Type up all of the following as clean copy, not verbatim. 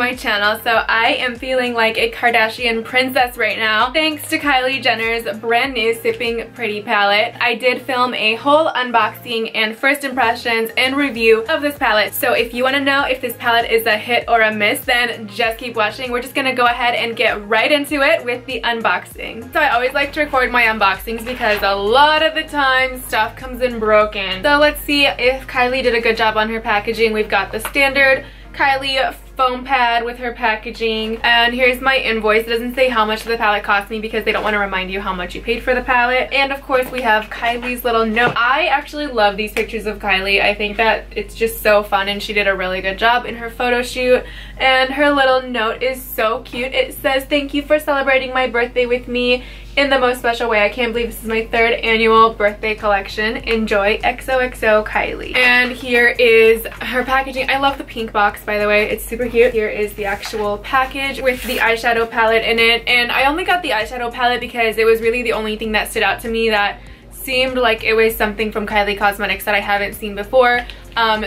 my channel, so I am feeling like a Kardashian princess right now thanks to Kylie Jenner's brand new Sipping Pretty palette. I did film a whole unboxing and first impressions and review of this palette, so if you want to know if this palette is a hit or a miss, then just keep watching. We're just gonna go ahead and get right into it with the unboxing. So I always like to record my unboxings because a lot of the time stuff comes in broken. So let's see if Kylie did a good job on her packaging. We've got the standard Kylie foam pad with her packaging, and here's my invoice. It doesn't say how much the palette cost me because they don't want to remind you how much you paid for the palette. And of course we have Kylie's little note. I actually love these pictures of Kylie. I think that it's just so fun, and she did a really good job in her photo shoot, and her little note is so cute. It says, "Thank you for celebrating my birthday with me in the most special way. I can't believe this is my third annual birthday collection. Enjoy, XOXO Kylie." And here is her packaging. I love the pink box, by the way. It's super cute. Here is the actual package with the eyeshadow palette in it. And I only got the eyeshadow palette because it was really the only thing that stood out to me that seemed like it was something from Kylie Cosmetics that I haven't seen before.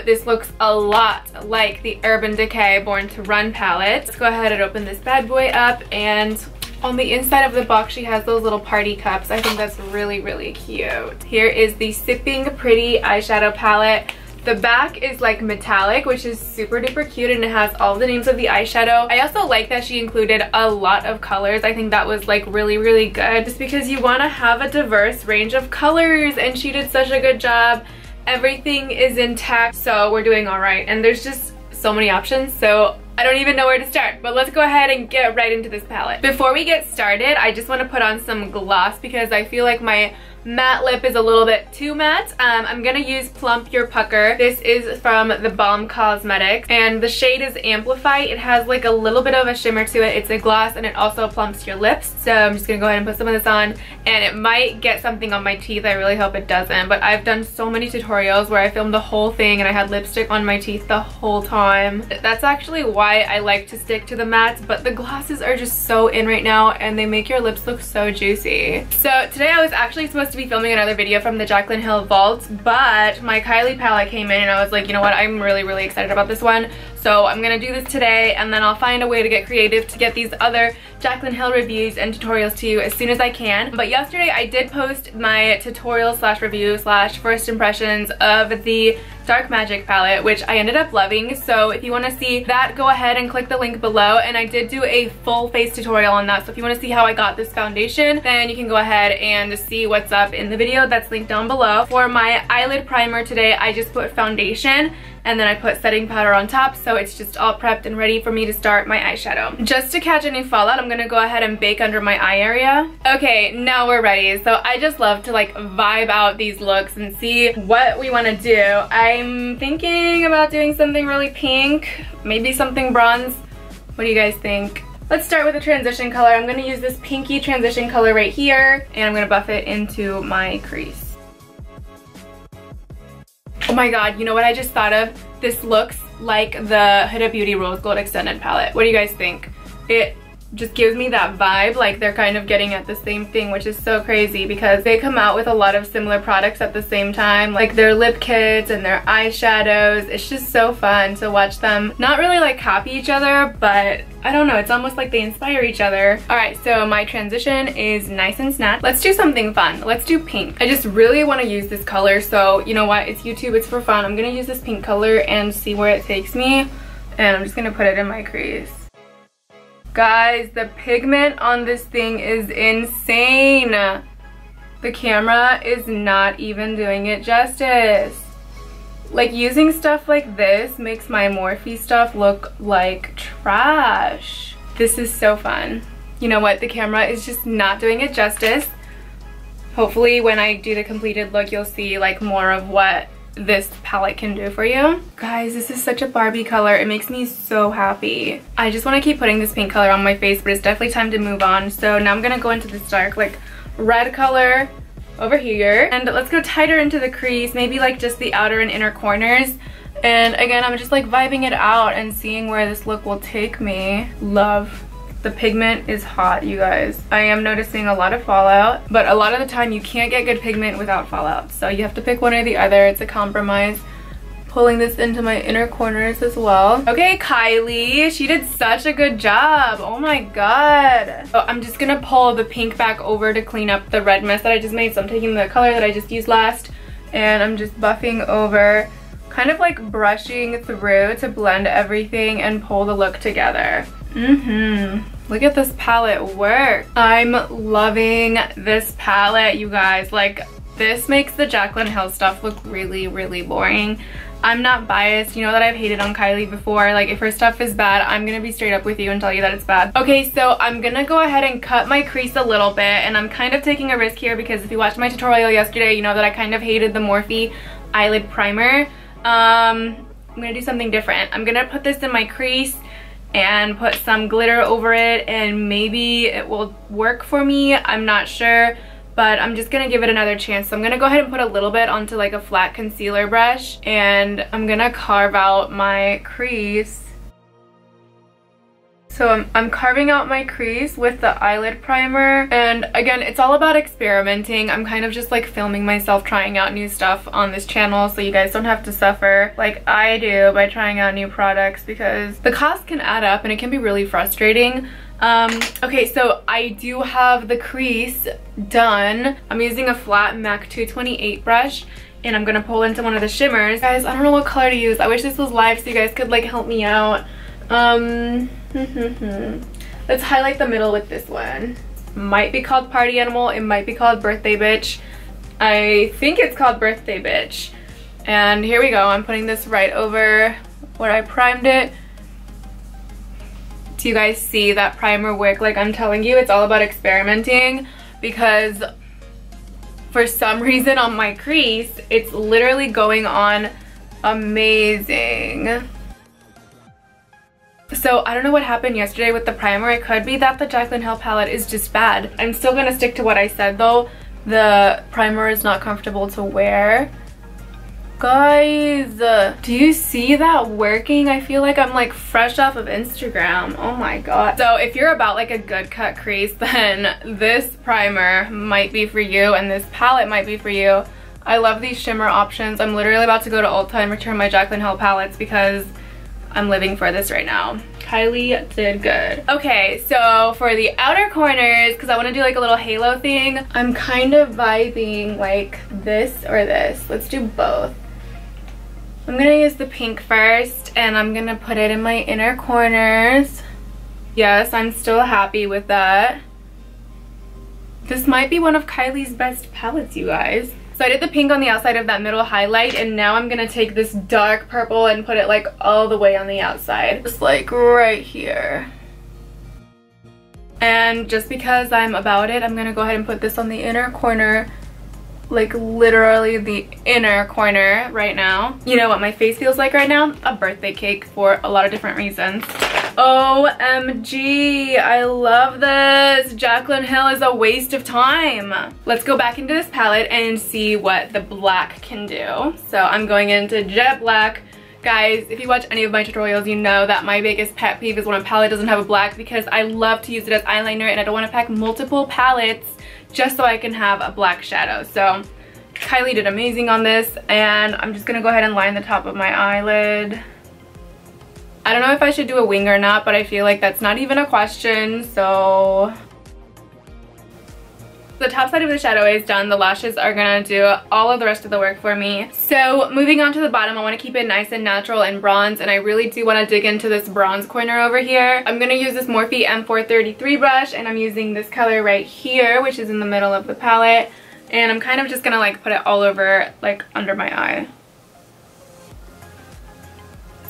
This looks a lot like the Urban Decay Born to Run palette. Let's go ahead and open this bad boy up, and on the inside of the box she has those little party cups. I think that's really, really cute. Here is the Sipping Pretty eyeshadow palette. The back is like metallic, which is super duper cute, and it has all the names of the eyeshadow. I also like that she included a lot of colors. I think that was like really, really good, just because you want to have a diverse range of colors, and she did such a good job. Everything is intact, so we're doing all right, and there's just so many options, so I don't even know where to start, but let's go ahead and get right into this palette. Before we get started, I just want to put on some gloss because I feel like my matte lip is a little bit too matte. I'm going to use Plump Your Pucker. This is from the Balm Cosmetics, and the shade is Amplify. It has like a little bit of a shimmer to it. It's a gloss, and it also plumps your lips. So I'm just going to go ahead and put some of this on, and it might get something on my teeth. I really hope it doesn't, but I've done so many tutorials where I filmed the whole thing and I had lipstick on my teeth the whole time. That's actually why I like to stick to the mattes, but the glosses are just so in right now, and they make your lips look so juicy. So today I was actually supposed to be filming another video from the Jaclyn Hill vault, but my Kylie palette came in, and I was like, you know what, I'm really, really excited about this one, so I'm gonna do this today, and then I'll find a way to get creative to get these other Jaclyn Hill reviews and tutorials to you as soon as I can. But yesterday I did post my tutorial slash review slash first impressions of the Dark Magic palette, which I ended up loving, so if you want to see that, go ahead and click the link below. And I did do a full face tutorial on that, so if you want to see how I got this foundation, then you can go ahead and see what's up in the video that's linked down below. For my eyelid primer today, I just put foundation, and then I put setting powder on top, so it's just all prepped and ready for me to start my eyeshadow. Just to catch any fallout, I'm gonna go ahead and bake under my eye area. Okay, now we're ready. So I just love to like vibe out these looks and see what we wanna do. I'm thinking about doing something really pink, maybe something bronze. What do you guys think? Let's start with a transition color. I'm gonna use this pinky transition color right here, and I'm gonna buff it into my crease. Oh my god, you know what I just thought of? This looks like the Huda Beauty Rose Gold Extended palette. What do you guys think? It just gives me that vibe, like they're kind of getting at the same thing, which is so crazy because they come out with a lot of similar products at the same time, like their lip kits and their eyeshadows. It's just so fun to watch them not really like copy each other, but I don't know, it's almost like they inspire each other. Alright, so my transition is nice and snatched. Let's do something fun. Let's do pink. I just really want to use this color, so you know what, it's YouTube, it's for fun. I'm gonna use this pink color and see where it takes me, and I'm just gonna put it in my crease. Guys, the pigment on this thing is insane. The camera is not even doing it justice. Like, using stuff like this makes my Morphe stuff look like trash. This is so fun. You know what? The camera is just not doing it justice. Hopefully when I do the completed look, you'll see like more of what this palette can do for you. Guys, this is such a Barbie color. It makes me so happy. I just want to keep putting this pink color on my face, but it's definitely time to move on. So now I'm going to go into this dark like red color over here, and let's go tighter into the crease, maybe like just the outer and inner corners. And again, I'm just like vibing it out and seeing where this look will take me. Love. The pigment is hot, you guys. I am noticing a lot of fallout, but a lot of the time you can't get good pigment without fallout. So you have to pick one or the other. It's a compromise. pulling this into my inner corners as well. Okay, Kylie, she did such a good job. Oh my god. So I'm just gonna pull the pink back over to clean up the red mess that I just made. So I'm taking the color that I just used last and I'm just buffing over, kind of like brushing through to blend everything and pull the look together. Look at this palette work. I'm loving this palette, you guys. Like, this makes the Jaclyn Hill stuff look really, really boring. I'm not biased. You know that I've hated on Kylie before. Like, if her stuff is bad, I'm gonna be straight up with you and tell you that it's bad. Okay, so I'm gonna go ahead and cut my crease a little bit, and I'm kind of taking a risk here because if you watched my tutorial yesterday, you know that I kind of hated the Morphe eyelid primer. I'm gonna do something different. I'm gonna put this in my crease and put some glitter over it, and maybe it will work for me. I'm not sure, but I'm just gonna give it another chance. So I'm gonna go ahead and put a little bit onto like a flat concealer brush, and I'm gonna carve out my crease. So I'm carving out my crease with the eyelid primer, and again, it's all about experimenting. I'm kind of just like filming myself trying out new stuff on this channel, so you guys don't have to suffer like I do by trying out new products, because the cost can add up and it can be really frustrating. Okay, so I do have the crease done. I'm using a flat MAC 228 brush, and I'm gonna pull into one of the shimmers. Guys, I don't know what color to use. I wish this was live so you guys could like help me out. Let's highlight the middle with this one. Might be called Party Animal, it might be called Birthday Bitch. I think it's called Birthday Bitch. And here we go, I'm putting this right over where I primed it. Do you guys see that primer work? Like, I'm telling you, it's all about experimenting, because for some reason on my crease, it's literally going on amazing. So I don't know what happened yesterday with the primer. It could be that the Jaclyn Hill palette is just bad. I'm still gonna stick to what I said though. The primer is not comfortable to wear. Guys, do you see that working? I feel like I'm like fresh off of Instagram. Oh my god. So if you're about like a good cut crease, then this primer might be for you and this palette might be for you. I love these shimmer options. I'm literally about to go to Ulta and return my Jaclyn Hill palettes because I'm living for this right now. Kylie did good. Okay, so for the outer corners, because I want to do like a little halo thing, I'm kind of vibing like this or this. Let's do both. I'm gonna use the pink first, and I'm gonna put it in my inner corners. Yes, I'm still happy with that. This might be one of Kylie's best palettes, you guys. So I did the pink on the outside of that middle highlight, and now I'm gonna take this dark purple and put it like all the way on the outside. Just like right here. And just because I'm about it, I'm gonna go ahead and put this on the inner corner, like literally the inner corner right now. You know what my face feels like right now? A birthday cake for a lot of different reasons. OMG, I love this. Jaclyn Hill is a waste of time. Let's go back into this palette and see what the black can do. So I'm going into Jet Black. Guys, if you watch any of my tutorials, you know that my biggest pet peeve is when a palette doesn't have a black, because I love to use it as eyeliner and I don't want to pack multiple palettes just so I can have a black shadow. So Kylie did amazing on this, and I'm just gonna go ahead and line the top of my eyelid. I don't know if I should do a wing or not, but I feel like that's not even a question, so... The top side of the shadow is done. The lashes are gonna do all of the rest of the work for me. So moving on to the bottom, I wanna keep it nice and natural and bronze, and I really do wanna dig into this bronze corner over here. I'm gonna use this Morphe M433 brush, and I'm using this color right here, which is in the middle of the palette. And I'm kind of just gonna like put it all over, like under my eye.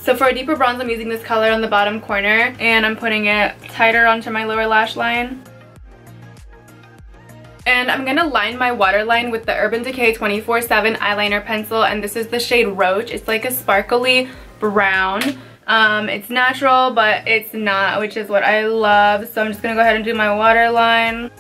So for a deeper bronze, I'm using this color on the bottom corner, and I'm putting it tighter onto my lower lash line. And I'm gonna line my waterline with the Urban Decay 24-7 eyeliner pencil, and this is the shade Roach. It's like a sparkly brown. It's natural, but it's not, which is what I love. So I'm just gonna go ahead and do my waterline.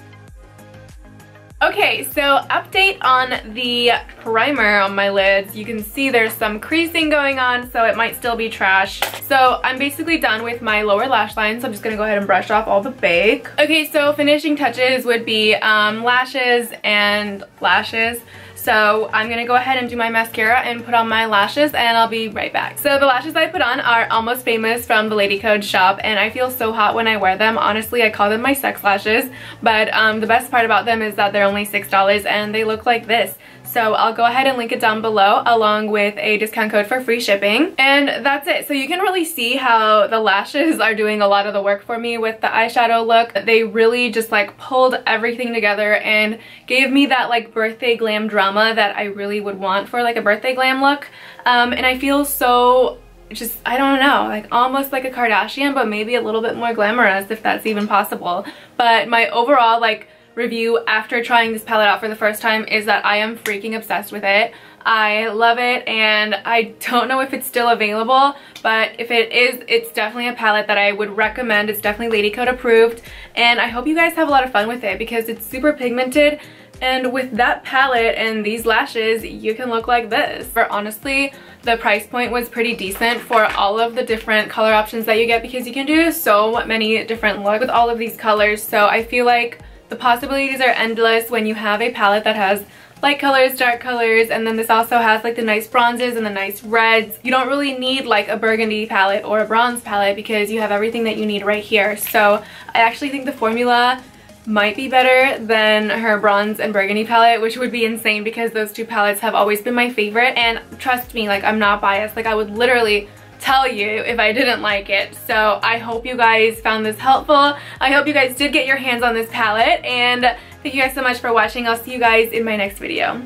Okay, so update on the primer on my lids. You can see there's some creasing going on, so it might still be trash. So I'm basically done with my lower lash line, so I'm just gonna go ahead and brush off all the bake. Okay, so finishing touches would be lashes and lashes. So I'm going to go ahead and do my mascara and put on my lashes, and I'll be right back. So the lashes I put on are Almost Famous from the Lady Code shop, and I feel so hot when I wear them. Honestly, I call them my sex lashes, but the best part about them is that they're only $6 and they look like this. So I'll go ahead and link it down below along with a discount code for free shipping. And that's it. So you can really see how the lashes are doing a lot of the work for me with the eyeshadow look. They really just like pulled everything together and gave me that like birthday glam drama that I really would want for like a birthday glam look. And I feel so... just, I don't know, like almost like a Kardashian, but maybe a little bit more glamorous, if that's even possible. But my overall like review after trying this palette out for the first time is that I am freaking obsessed with it. I love it, and I don't know if it's still available, but if it is, it's definitely a palette that I would recommend. It's definitely Lady Code approved, and I hope you guys have a lot of fun with it because it's super pigmented. And with that palette and these lashes, you can look like this. But honestly, the price point was pretty decent for all of the different color options that you get because you can do so many different looks with all of these colors. So I feel like the possibilities are endless when you have a palette that has light colors, dark colors, and then this also has like the nice bronzes and the nice reds. You don't really need like a burgundy palette or a bronze palette because you have everything that you need right here. So I actually think the formula might be better than her bronze and burgundy palette, which would be insane because those two palettes have always been my favorite, and trust me, like I'm not biased. Like I would literally tell you if I didn't like it. So I hope you guys found this helpful. I hope you guys did get your hands on this palette, and thank you guys so much for watching. I'll see you guys in my next video.